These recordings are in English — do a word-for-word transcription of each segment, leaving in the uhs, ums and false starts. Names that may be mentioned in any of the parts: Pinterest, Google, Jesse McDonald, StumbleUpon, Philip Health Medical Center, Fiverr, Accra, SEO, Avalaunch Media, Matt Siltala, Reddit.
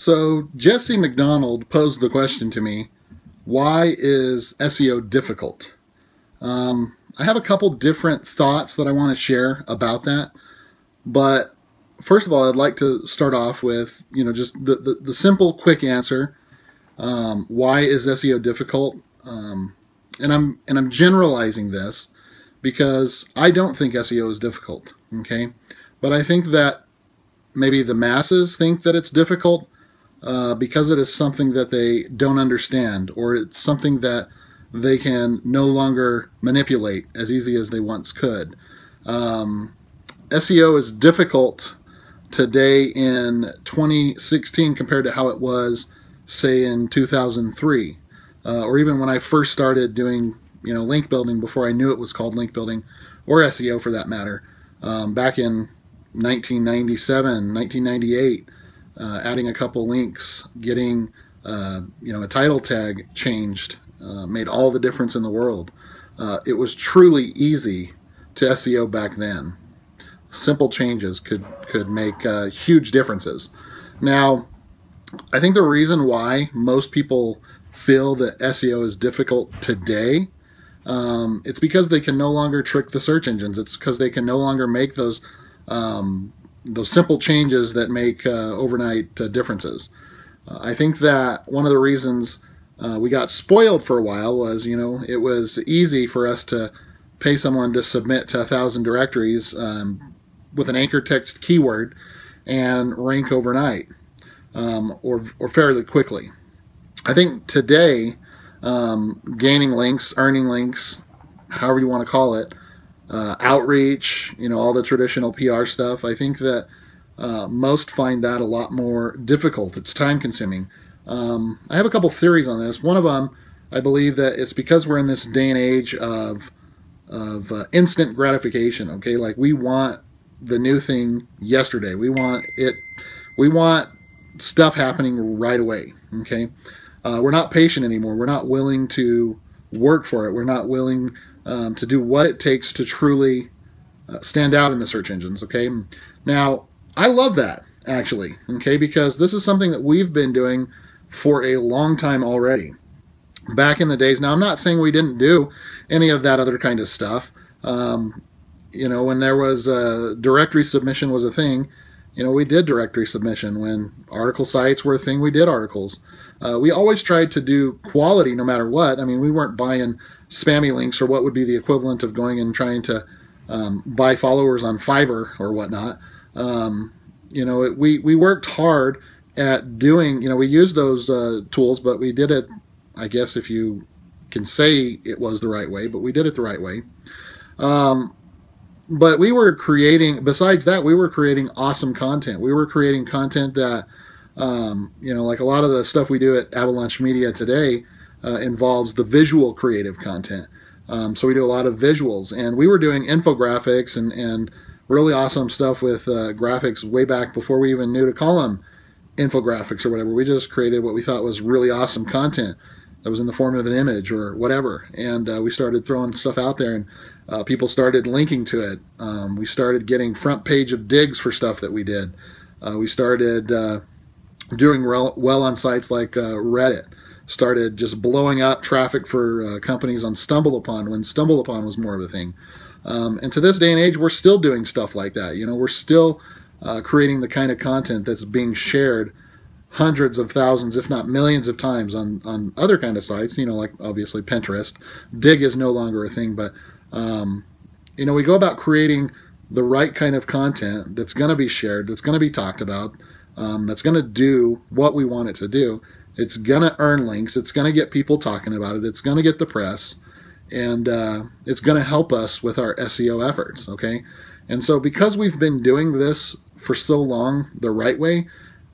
So Jesse McDonald posed the question to me, why is S E O difficult? Um, I have a couple different thoughts that I want to share about that. But first of all, I'd like to start off with, you know, just the, the, the simple, quick answer. Um, why is S E O difficult? Um, and I'm and I'm generalizing this because I don't think S E O is difficult, okay? But I think that maybe the masses think that it's difficult uh, because it is something that they don't understand, or it's something that they can no longer manipulate as easy as they once could. Um, S E O is difficult today in twenty sixteen compared to how it was, say, in two thousand three, uh, or even when I first started doing, you know, link building before I knew it was called link building, or S E O for that matter, um, back in nineteen ninety-seven, nineteen ninety-eight, uh, adding a couple links, getting, uh, you know, a title tag changed, uh, made all the difference in the world. Uh, it was truly easy to S E O back then. Simple changes could could make uh, huge differences. Now, I think the reason why most people feel that S E O is difficult today, um, it's because they can no longer trick the search engines. It's because they can no longer make those um, those simple changes that make uh, overnight uh, differences. Uh, I think that one of the reasons uh, we got spoiled for a while was, you know, it was easy for us to pay someone to submit to a thousand directories um, with an anchor text keyword and rank overnight. Um, or, or fairly quickly. I think today, um, gaining links, earning links, however you want to call it, uh, outreach, you know, all the traditional P R stuff, I think that uh, most find that a lot more difficult. It's time consuming. Um, I have a couple theories on this. One of them, I believe that it's because we're in this day and age of, of uh, instant gratification, okay? Like, we want the new thing yesterday. We want it, we want stuff happening right away, okay? Uh, we're not patient anymore. We're not willing to work for it. We're not willing um, to do what it takes to truly uh, stand out in the search engines, okay? Now, I love that, actually, okay? Because this is something that we've been doing for a long time already. Back in the days, now I'm not saying we didn't do any of that other kind of stuff. Um, you know, when there was a directory submission was a thing, you know, we did directory submission. When article sites were a thing, we did articles. Uh, we always tried to do quality no matter what. I mean, we weren't buying spammy links or what would be the equivalent of going and trying to um, buy followers on Fiverr or whatnot. Um, you know, it, we, we worked hard at doing, you know, we used those uh, tools, but we did it, I guess if you can say it was the right way, but we did it the right way. Um, But we were creating, besides that, we were creating awesome content. We were creating content that, um, you know, like a lot of the stuff we do at Avalaunch Media today uh, involves the visual creative content. Um, so we do a lot of visuals. And we were doing infographics and, and really awesome stuff with uh, graphics way back before we even knew to call them infographics or whatever. We just created what we thought was really awesome content that was in the form of an image or whatever. And uh, we started throwing stuff out there and uh, people started linking to it. Um, we started getting front page of digs for stuff that we did. Uh, we started uh, doing well on sites like uh, Reddit. Started just blowing up traffic for uh, companies on StumbleUpon when StumbleUpon was more of a thing. Um, and to this day and age, we're still doing stuff like that. You know, we're still uh, creating the kind of content that's being shared hundreds of thousands, if not millions of times on, on other kind of sites, you know, like obviously Pinterest. Dig is no longer a thing, but, um, you know, we go about creating the right kind of content that's going to be shared, that's going to be talked about, um, that's going to do what we want it to do. It's going to earn links. It's going to get people talking about it. It's going to get the press, and uh, it's going to help us with our S E O efforts, okay? And so because we've been doing this for so long the right way,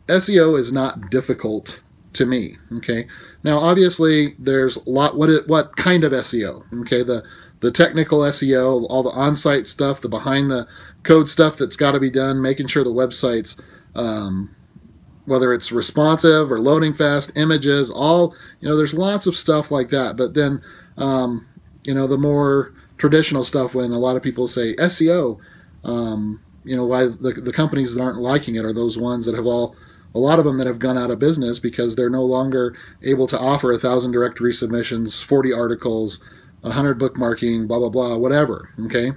S E O is not difficult to me, okay? Now, obviously, there's a lot, what, it, what kind of S E O, okay? The, the technical S E O, all the on-site stuff, the behind-the-code stuff that's got to be done, making sure the website's, um, whether it's responsive or loading fast, images, all, you know, there's lots of stuff like that. But then, um, you know, the more traditional stuff when a lot of people say S E O, um, you know, why the, the companies that aren't liking it are those ones that have all a lot of them that have gone out of business because they're no longer able to offer a thousand direct resubmissions, forty articles, a hundred bookmarking, blah, blah, blah, whatever. Okay.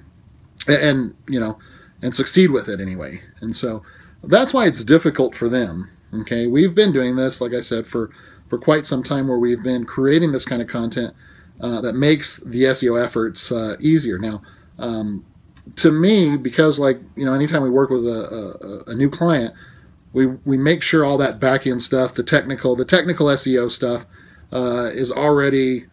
And, you know, and succeed with it anyway. And so that's why it's difficult for them. Okay. We've been doing this, like I said, for, for quite some time, where we've been creating this kind of content uh, that makes the S E O efforts uh, easier. Now, um, to me, because like, you know, anytime we work with a, a, a new client, we, we make sure all that back-end stuff, the technical, the technical S E O stuff uh, is already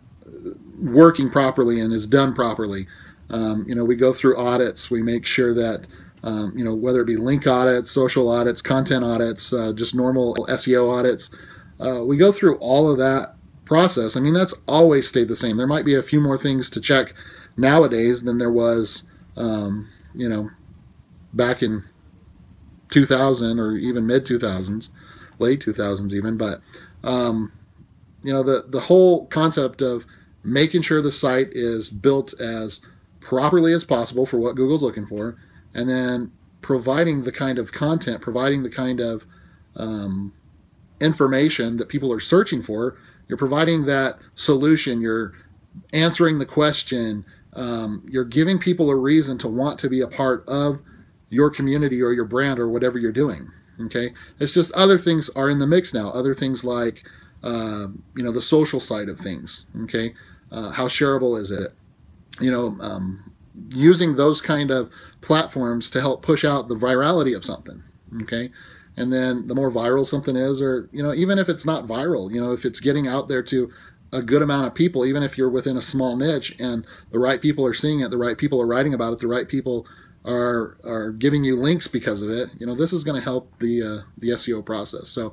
working properly and is done properly. Um, you know, we go through audits. We make sure that, um, you know, whether it be link audits, social audits, content audits, uh, just normal S E O audits, uh, we go through all of that process. I mean, that's always stayed the same. There might be a few more things to check nowadays than there was, um, you know, back in two thousand or even mid two thousands, late two thousands even. But, um, you know, the, the whole concept of making sure the site is built as properly as possible for what Google's looking for, and then providing the kind of content, providing the kind of um, information that people are searching for. You're providing that solution, you're answering the question, um, you're giving people a reason to want to be a part of your community or your brand or whatever you're doing. Okay, it's just other things are in the mix now. Other things like uh, you know, the social side of things. Okay, uh, how shareable is it? You know, um, using those kind of platforms to help push out the virality of something. Okay, and then the more viral something is, or you know, even if it's not viral, you know, if it's getting out there to a good amount of people, even if you're within a small niche and the right people are seeing it, the right people are writing about it, the right people are are giving you links because of it, you know, this is going to help the uh, the S E O process. So,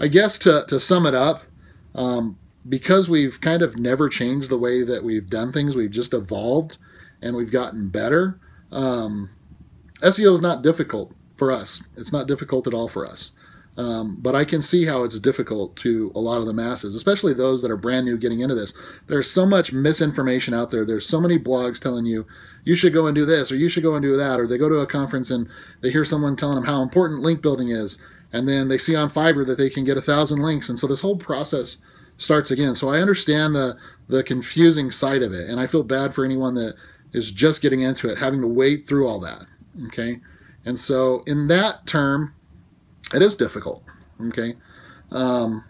I guess to to sum it up, um, because we've kind of never changed the way that we've done things, we've just evolved and we've gotten better. Um, S E O is not difficult for us. It's not difficult at all for us. Um, but I can see how it's difficult to a lot of the masses, especially those that are brand new getting into this. There's so much misinformation out there. There's so many blogs telling you, you should go and do this, or you should go and do that, or they go to a conference and they hear someone telling them how important link building is, and then they see on Fiverr that they can get a thousand links, and so this whole process starts again. So I understand the, the confusing side of it, and I feel bad for anyone that is just getting into it, having to wade through all that, okay? And so in that term, it is difficult, okay? Um,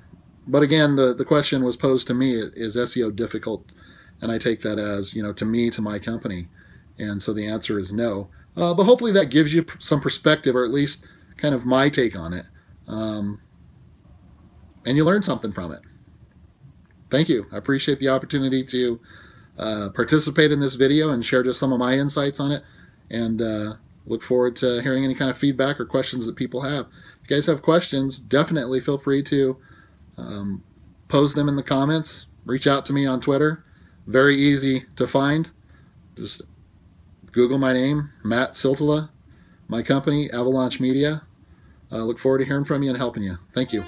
but again, the, the question was posed to me, is S E O difficult? And I take that as, you know, to me, to my company. And so the answer is no. Uh, but hopefully that gives you some perspective, or at least kind of my take on it. Um, and you learn something from it. Thank you. I appreciate the opportunity to uh, participate in this video and share just some of my insights on it. And uh, look forward to hearing any kind of feedback or questions that people have. If you guys have questions, definitely feel free to um, pose them in the comments. Reach out to me on Twitter. Very easy to find. Just Google my name, Matt Siltala, my company, Avalaunch Media. Uh, look forward to hearing from you and helping you. Thank you.